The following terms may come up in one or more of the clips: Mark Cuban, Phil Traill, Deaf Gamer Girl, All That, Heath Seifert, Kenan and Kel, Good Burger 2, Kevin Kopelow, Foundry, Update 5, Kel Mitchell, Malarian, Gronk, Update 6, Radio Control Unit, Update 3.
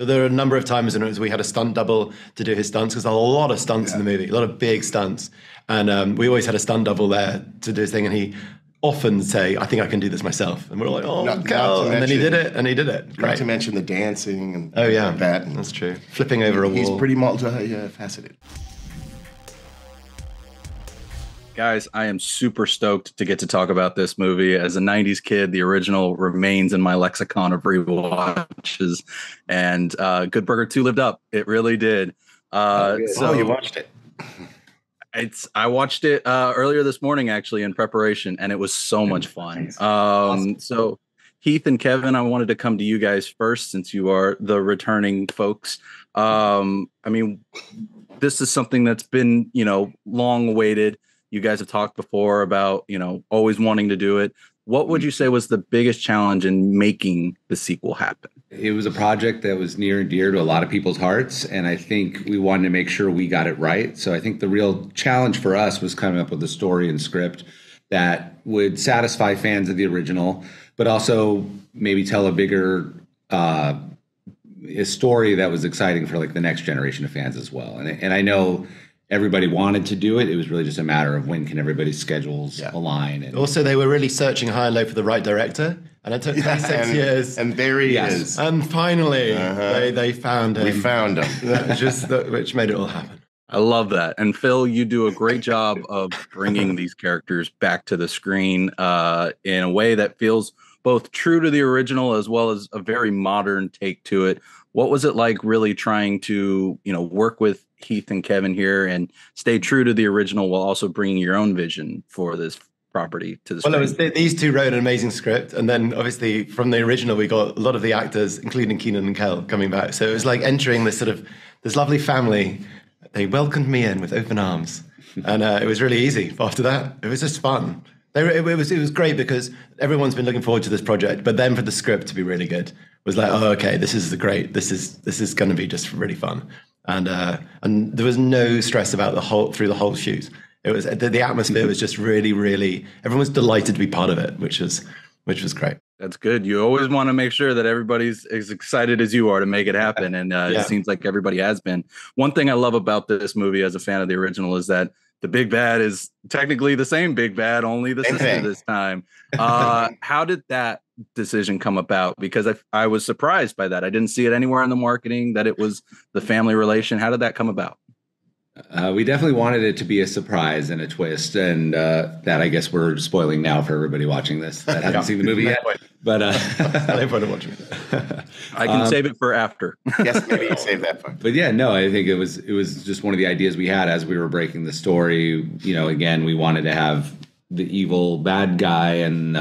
So there are a number of times in which we had a stunt double to do his stunts, because there are a lot of stunts in the movie, a lot of big stunts. And we always had a stunt double there to do his thing, and he often say, I think I can do this myself. And we're like, oh, Kel. And then he did it, and he did it. Great. Not to mention the dancing and like that. And that's true. Flipping over a wall. He's pretty multifaceted. Guys, I am super stoked to get to talk about this movie. As a 90s kid, the original remains in my lexicon of rewatches, and Good Burger 2 lived up. It really did. So you watched it. I watched it earlier this morning, actually, in preparation, and it was so much fun. Awesome. So Heath and Kevin, I wanted to come to you guys first, since you are the returning folks. I mean, this is something that's been, long awaited. You guys have talked before about, always wanting to do it. What would you say was the biggest challenge in making the sequel happen? It was a project that was near and dear to a lot of people's hearts, and I think we wanted to make sure we got it right. So I think the real challenge for us was coming up with a story and script that would satisfy fans of the original, but also maybe tell a bigger a story that was exciting for like the next generation of fans as well. And I know everybody wanted to do it. It was really just a matter of when can everybody's schedules align. And also, they were really searching high and low for the right director, and it took 26 years. And there he is. And finally, they found him. We found him. Which made it all happen. I love that. And Phil, you do a great job of bringing these characters back to the screen in a way that feels both true to the original as well as a very modern take to it. What was it like really trying to, work with Heath and Kevin here and stay true to the original while also bringing your own vision for this property to the screen? Well, these two wrote an amazing script. And then obviously from the original, we got a lot of the actors, including Kenan and Kel, coming back. So it was like entering this lovely family. They welcomed me in with open arms. And it was really easy after that. It was just fun. It was great because everyone's been looking forward to this project, but then for the script to be really good was like, oh, okay, this is great. This is going to be just really fun. And there was no stress about through the whole shoot. It was the atmosphere was just really, really, everyone was delighted to be part of it, which was great. That's good. You always want to make sure that everybody's as excited as you are to make it happen. And it seems like everybody has been. One thing I love about this movie as a fan of the original is that the big bad is technically the same big bad, only the sister this time. How did that decision come about? Because I was surprised by that. I didn't see it anywhere in the marketing that it was the family relation. How did that come about? We definitely wanted it to be a surprise and a twist, and that I guess we're spoiling now for everybody watching this that hasn't seen the movie yet. But I can save it for after. Yes, maybe you save that for. But I think it was just one of the ideas we had as we were breaking the story. Again, we wanted to have the evil bad guy, and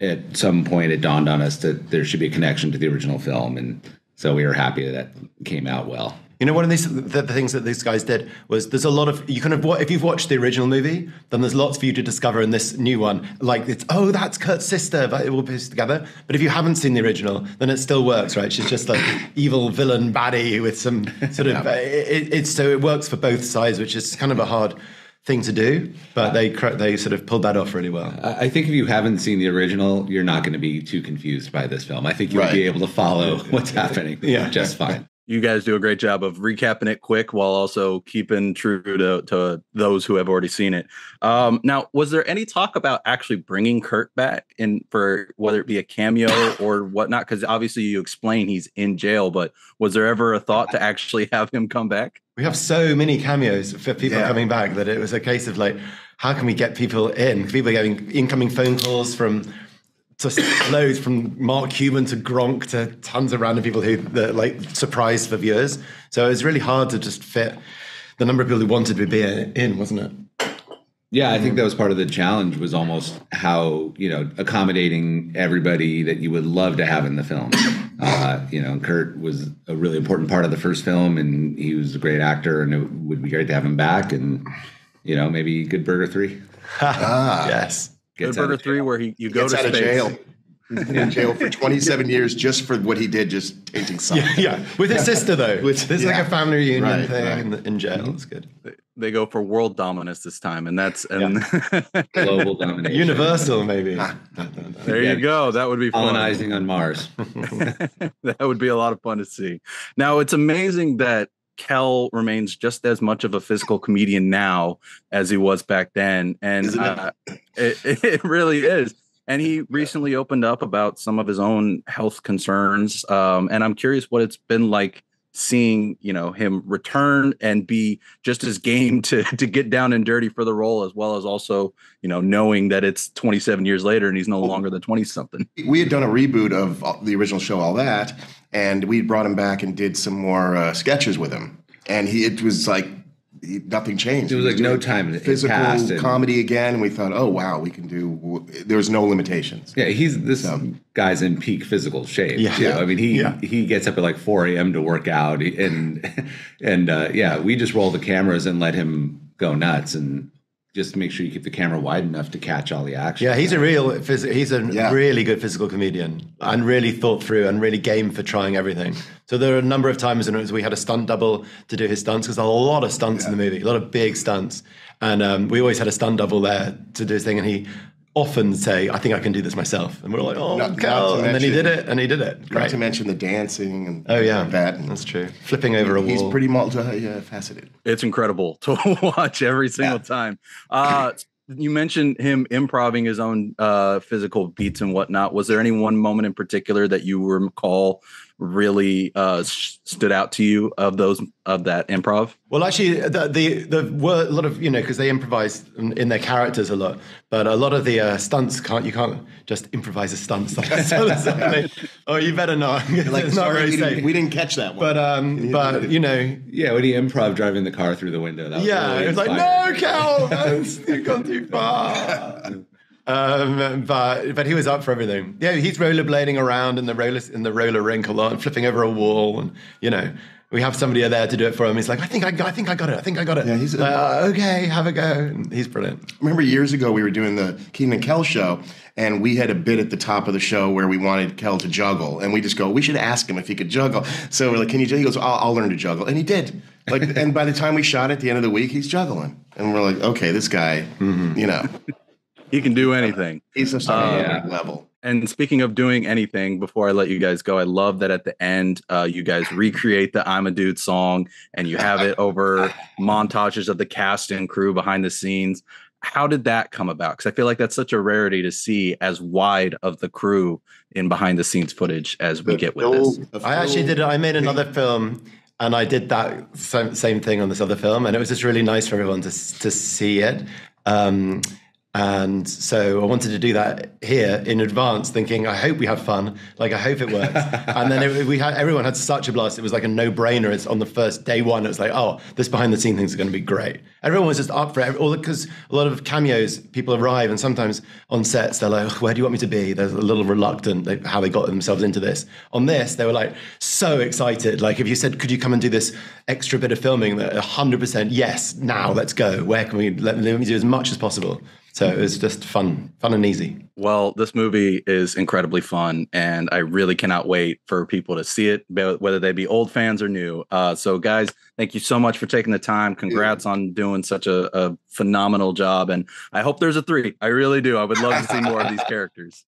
at some point it dawned on us that there should be a connection to the original film, and so we were happy that came out well. One of the things that these guys did was there's a lot of, if you've watched the original movie, then there's lots for you to discover in this new one. Like that's Kurt's sister, but it all pieces together. But if you haven't seen the original, then it still works, right? She's just like evil villain baddie with some sort of, so it works for both sides, which is kind of a hard thing to do, but they sort of pulled that off really well. I think if you haven't seen the original, you're not going to be too confused by this film. I think you'll be able to follow what's happening just fine. You guys do a great job of recapping it quick while also keeping true to those who have already seen it. Now, was there any talk about actually bringing Kurt back in for whether it be a cameo or whatnot? Because obviously you explain he's in jail, but was there ever a thought to actually have him come back? We have so many cameos for people coming back that it was a case of like, how can we get people in? People are getting incoming phone calls loads from Mark Cuban to Gronk to tons of random people that surprised for viewers. So it was really hard to just fit the number of people who wanted to be in, wasn't it? Yeah, I think that was part of the challenge, was almost how, accommodating everybody that you would love to have in the film. Kurt was a really important part of the first film, and he was a great actor, and it would be great to have him back, and, maybe Good Burger 3. Yes. Good Burger 3, where you go to out space. Of jail. He's been in jail for 27 years just for what he did, just painting signs. With his sister, though. This is like a family reunion thing in jail. It's good. They go for world dominance this time, and that's global domination. Universal, maybe. There you go. That would be fun. Colonizing on Mars. That would be a lot of fun to see. Now, it's amazing that Kel remains just as much of a physical comedian now as he was back then, and it really is. And he recently opened up about some of his own health concerns, and I'm curious what it's been like seeing, you know, him return and be just as game to get down and dirty for the role, as well as also, you know, knowing that it's 27 years later and he's no longer the 20-something. We had done a reboot of the original show, All That, and we brought him back and did some more sketches with him. And it was like nothing changed. It was like no time. Physical comedy again. And we thought, oh, wow, we can do. There's no limitations. Yeah, this guy's in peak physical shape. Yeah, I mean, he gets up at like 4 a.m. to work out, and we just roll the cameras and let him go nuts, and just make sure you keep the camera wide enough to catch all the action. Yeah, he's a real really good physical comedian, and really thought through and really game for trying everything. So there are a number of times in which we had a stunt double to do his stunts, because there are a lot of stunts in the movie, a lot of big stunts. And we always had a stunt double there to do his thing, and he often say, I think I can do this myself. And we're like, oh, Kel. And then he did it. Great. Not to mention the dancing and that. And that's true. Flipping over a wall. He's pretty multifaceted. It's incredible to watch every single time. You mentioned him improvising his own physical beats and whatnot. Was there any one moment in particular that you recall really stood out to you of that improv? Well, actually, there were a lot of, you know, because they improvise in their characters a lot, but a lot of the stunts you can't just improvise a stunt. Oh, you better not. Like, it's not very safe. We didn't catch that one. But you know, yeah, when he improv driving the car through the window, that was really it was inspiring. Like, no, Kel, you've gone too far. But he was up for everything. Yeah, he's rollerblading around in the roller rink a lot, and flipping over a wall, and you know, we have somebody there to do it for him. He's like, I think I got it. Yeah, he's like, okay, have a go. And he's brilliant. I remember years ago we were doing the Kenan and Kel show, and we had a bit at the top of the show where we wanted Kel to juggle, and we just go, we should ask him if he could juggle. So we're like, can you juggle? He goes, I'll learn to juggle, and he did. Like, and by the time we shot at the end of the week, he's juggling, and we're like, okay, this guy, you know. He can do anything. He's a level. And speaking of doing anything, before I let you guys go, I love that at the end, you guys recreate the I'm a Dude song, and you have it over montages of the cast and crew behind the scenes. How did that come about? Because I feel like that's such a rarity to see as wide of the crew in behind the scenes footage as we get with this. I actually did it. I made another film, and I did that same thing on this other film, and it was just really nice for everyone to see it. And so I wanted to do that here in advance, thinking, I hope we have fun. Like, I hope it works. And then everyone had such a blast. It was like a no-brainer. It's on the first day one. It was like, oh, this behind-the-scenes thing's going to be great. Everyone was just up for it. Because a lot of cameos, people arrive, and sometimes on sets, they're like, where do you want me to be? They're a little reluctant, like, how they got themselves into this. On this, they were like so excited. Like, if you said, could you come and do this extra bit of filming? 100% yes, now, let's go. Where can we, let me do as much as possible. So it was just fun and easy. Well, this movie is incredibly fun, and I really cannot wait for people to see it, whether they be old fans or new. So guys, thank you so much for taking the time. Congrats on doing such a phenomenal job. And I hope there's a 3. I really do. I would love to see more of these characters.